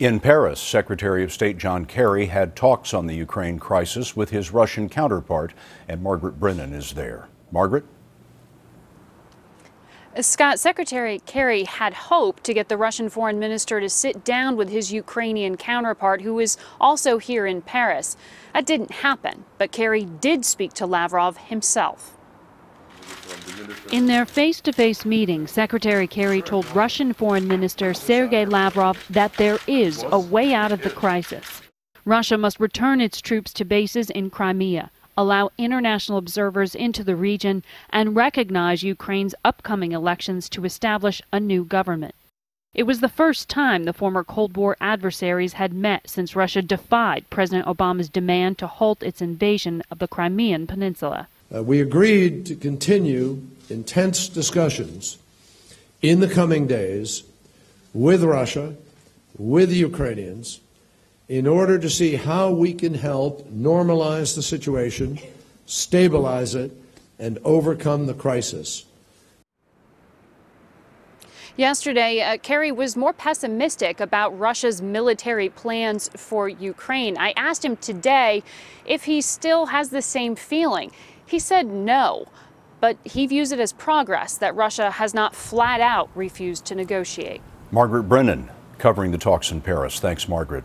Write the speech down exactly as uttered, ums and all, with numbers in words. In Paris, Secretary of State John Kerry had talks on the Ukraine crisis with his Russian counterpart, and Margaret Brennan is there. Margaret? Scott, Secretary Kerry had hoped to get the Russian foreign minister to sit down with his Ukrainian counterpart, who is also here in Paris. That didn't happen, but Kerry did speak to Lavrov himself. In their face-to-face meeting, Secretary Kerry told Russian Foreign Minister Sergei Lavrov that there is a way out of the crisis. Russia must return its troops to bases in Crimea, allow international observers into the region, and recognize Ukraine's upcoming elections to establish a new government. It was the first time the former Cold War adversaries had met since Russia defied President Obama's demand to halt its invasion of the Crimean Peninsula. Uh, we agreed to continue intense discussions in the coming days with Russia, with the Ukrainians, in order to see how we can help normalize the situation, stabilize it, and overcome the crisis. Yesterday, uh, Kerry was more pessimistic about Russia's military plans for Ukraine. I asked him today if he still has the same feeling. He said no, but he views it as progress that Russia has not flat out refused to negotiate. Margaret Brennan covering the talks in Paris. Thanks, Margaret.